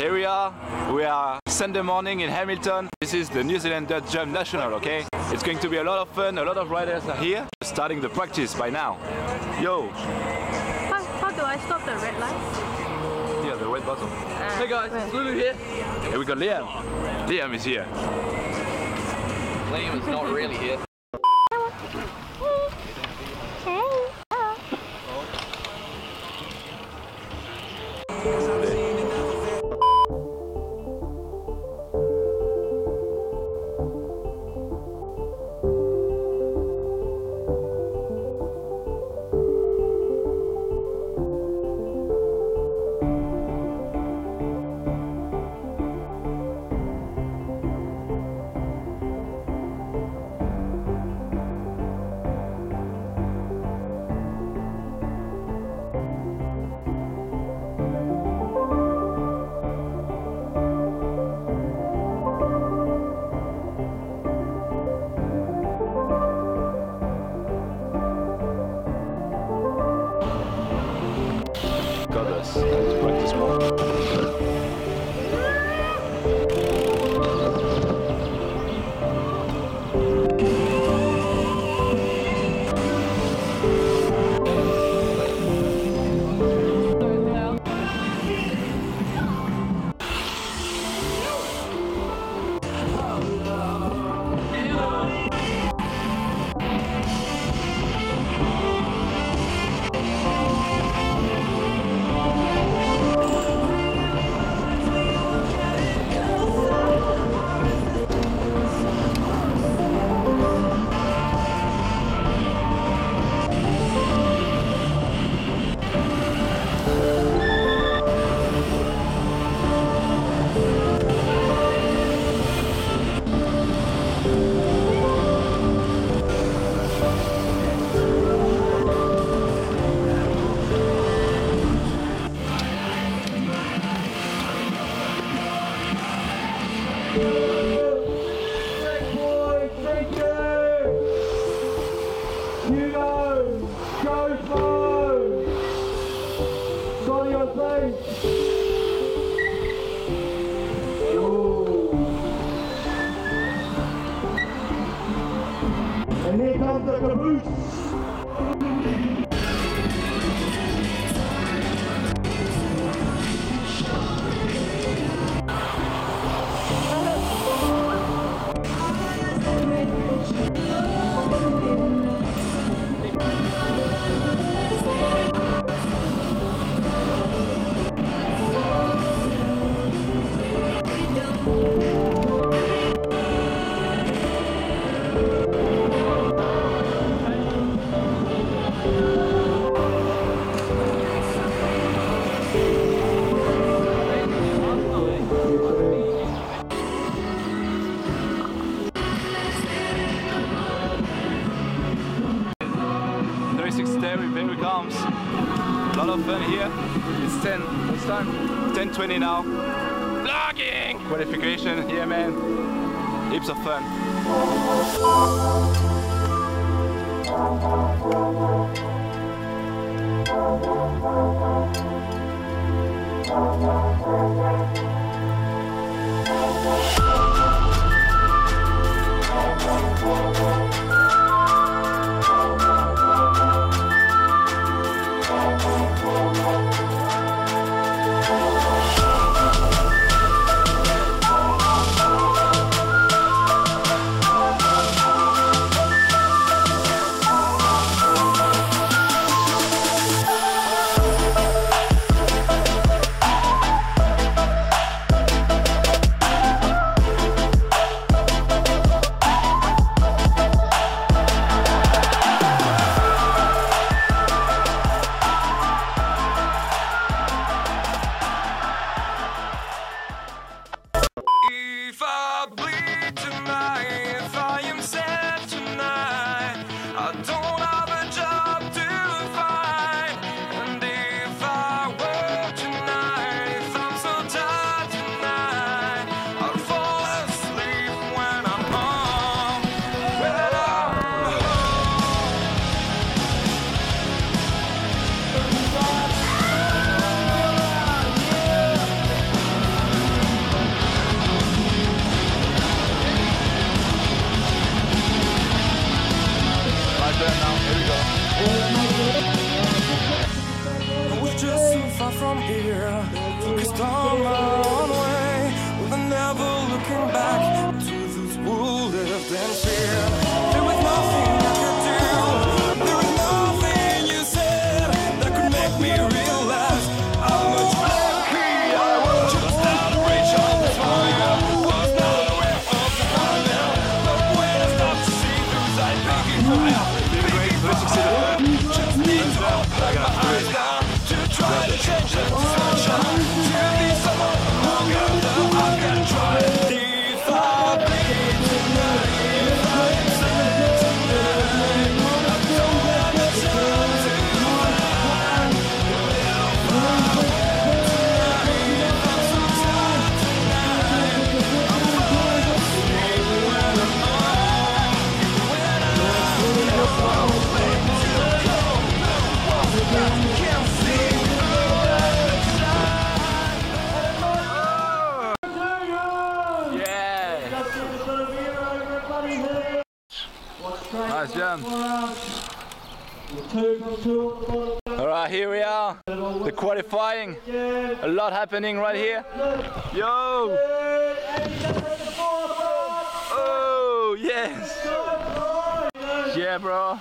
area. We are Sunday morning in Hamilton. This is the New Zealand Dirt Jump National, okay? It's going to be a lot of fun, a lot of riders are here, starting the practice by now. Yo! How do I stop the red light? Yeah, the red button. Hey guys, it's Lulu here. And we got Liam. Liam is here. Liam is not really here. Let's practice more. And here comes the caboose! Here it comes. A lot of fun here. It's 10. What's time? 10:20 now. Vlogging! Qualification here, man. Heaps of fun. Nice jump. Alright, here we are. The qualifying. A lot happening right here. Yo! Oh, yes! Yeah, bro. Yeah,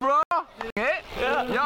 bro! Yeah!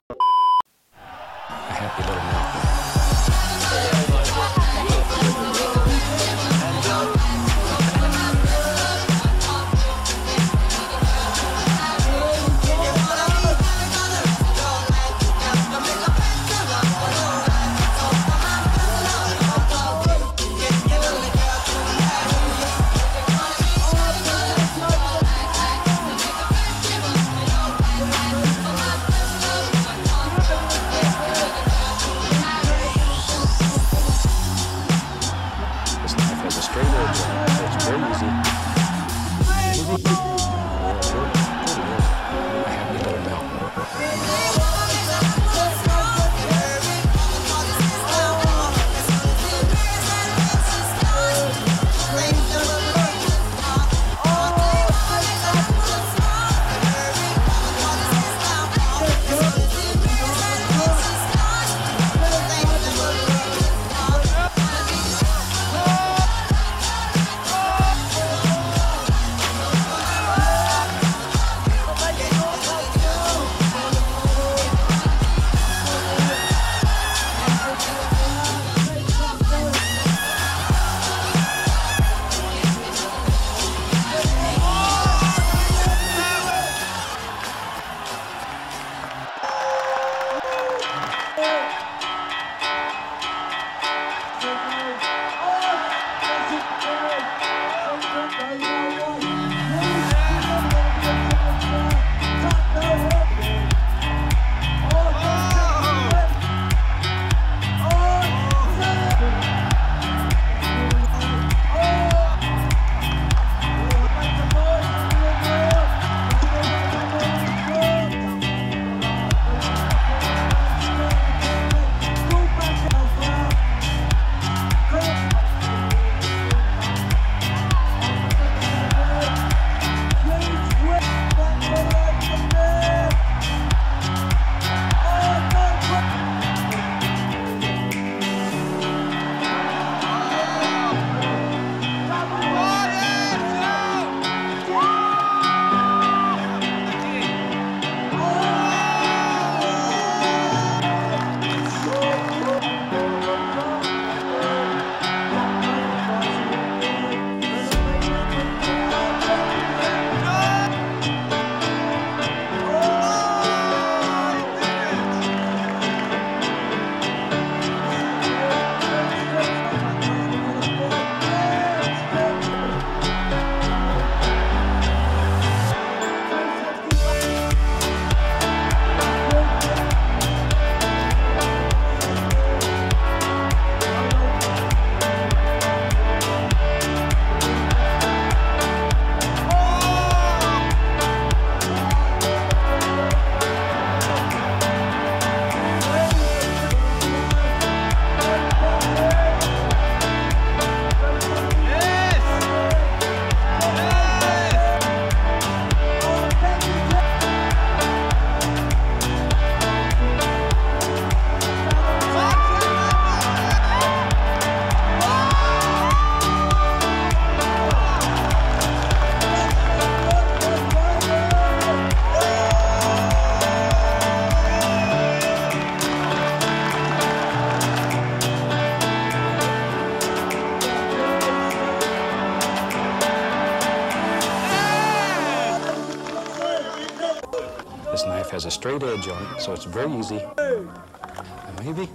This knife has a straight edge on it, so it's very easy. And maybe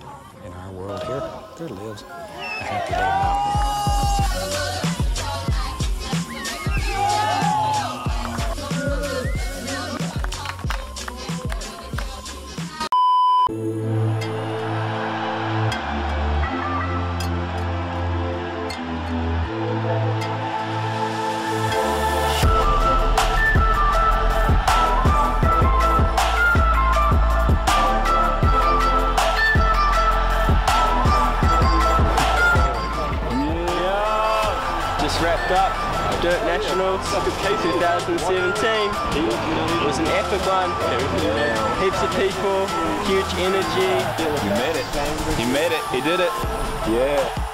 in our world here, there lives a happy little mountain. Cup Dirt National 2017. It was an epic one. Heaps of people, huge energy. You made it. You made it. You did it. Yeah.